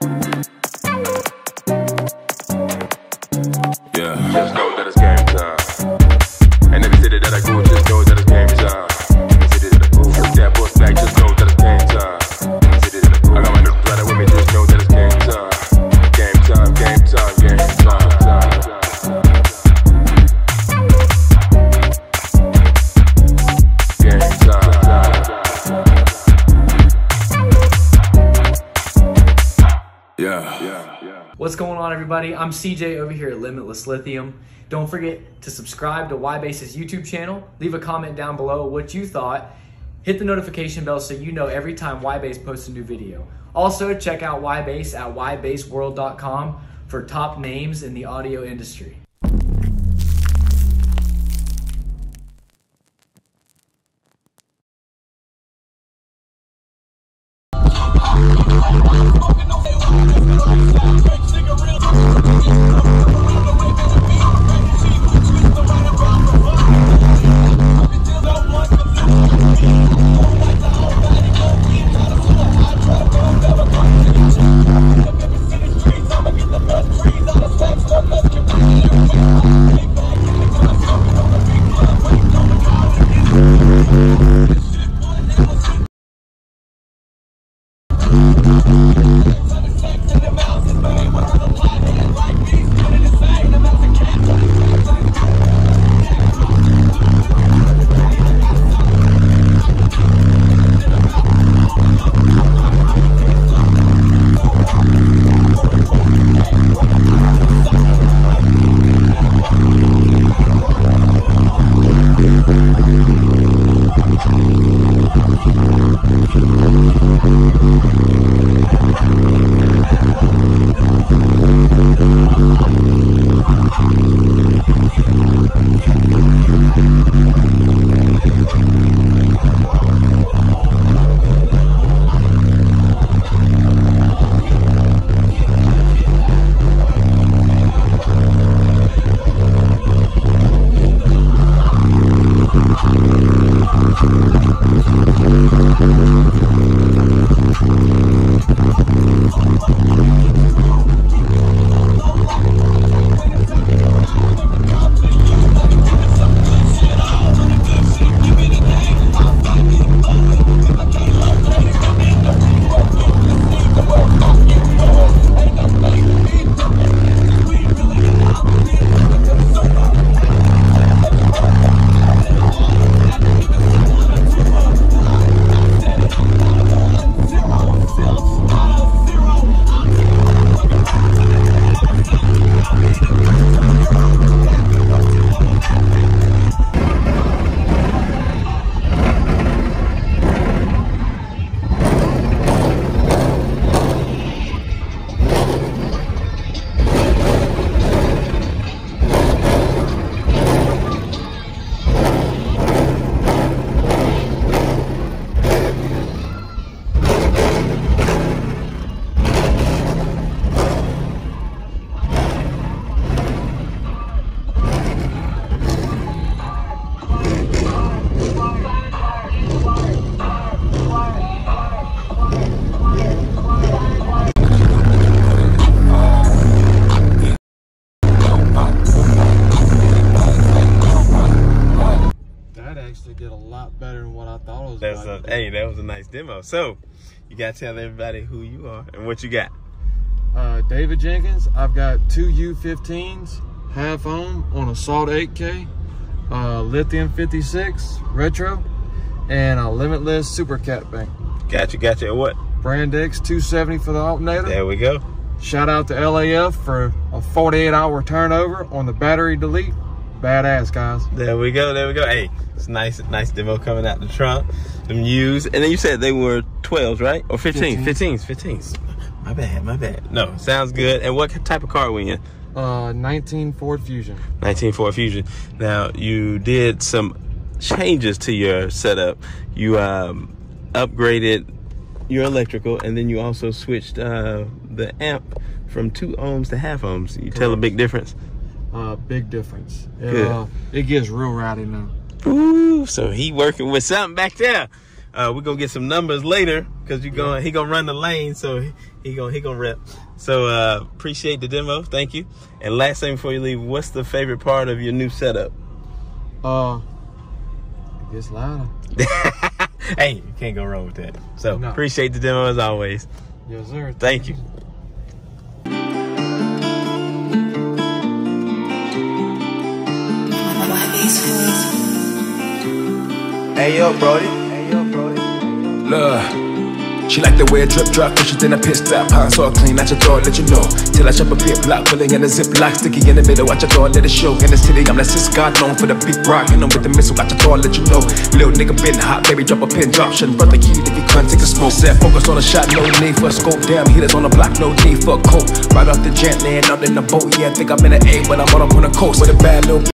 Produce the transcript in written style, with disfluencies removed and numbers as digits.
Yeah. Just know that it's game time. And every city that I go, just know that it's game time. Every city that I go, that boy's back, just know that it's game time. Every city that I go, I got my little brother with me, just know that it's game time. Game time, game time, game time. Yeah. Yeah. What's going on, everybody? I'm CJ over here at Limitless Lithium. Don't forget to subscribe to YBass's YouTube channel. Leave a comment down below what you thought. Hit the notification bell so you know every time YBass posts a new video. Also, check out YBass at ybassworld.com for top names in the audio industry. Hey, that was a nice demo. So, you gotta tell everybody who you are and what you got. David Jenkins. I've got two U15s, half on a Salt 8K, Lithium 56 Retro, and a Limitless Super Cat Bank. Gotcha. And what? Brand X 270 for the alternator. There we go. Shout out to LAF for a 48-hour turnover on the battery delete. Badass, guys. There we go. Hey, it's nice demo coming out the trunk. Them used, and then you said they were 12s, right? Or 15s? 15s. My bad. No, sounds good. And what type of car are we in? 19 Ford Fusion. Now, you did some changes to your setup. You upgraded your electrical, and then you also switched the amp from 2 ohms to half ohms. You tell a big difference? Big difference. It gives real rowdy now. Ooh, so he working with something back there. We're gonna get some numbers later because he gonna run the lane, so he gonna rep. So appreciate the demo, thank you. And last thing before you leave, what's the favorite part of your new setup? It's louder. Hey, you can't go wrong with that. So appreciate the demo as always. Yes, sir. Thank you. Hey yo, Brody. Look. She like the way it drip drop, fishes in a pit stop. Pine saw clean, out your throat, let you know. Till I chop a pit block, pulling in a ziplock, sticky in the middle, watch your throat, let it show. In the city, I'm that sis god known for the big rock. And I'm with the missile, watch your throat, let you know. Little nigga been hot, baby, drop a pin drop. Shouldn't run the key if you couldn't take a smoke. Set focus on a shot, no need for a scope. Damn, heaters on the block, no need for a coat. Right off the jet, land out in the boat. Yeah, I think I'm in the A, but I'm out up on the coast. With a bad little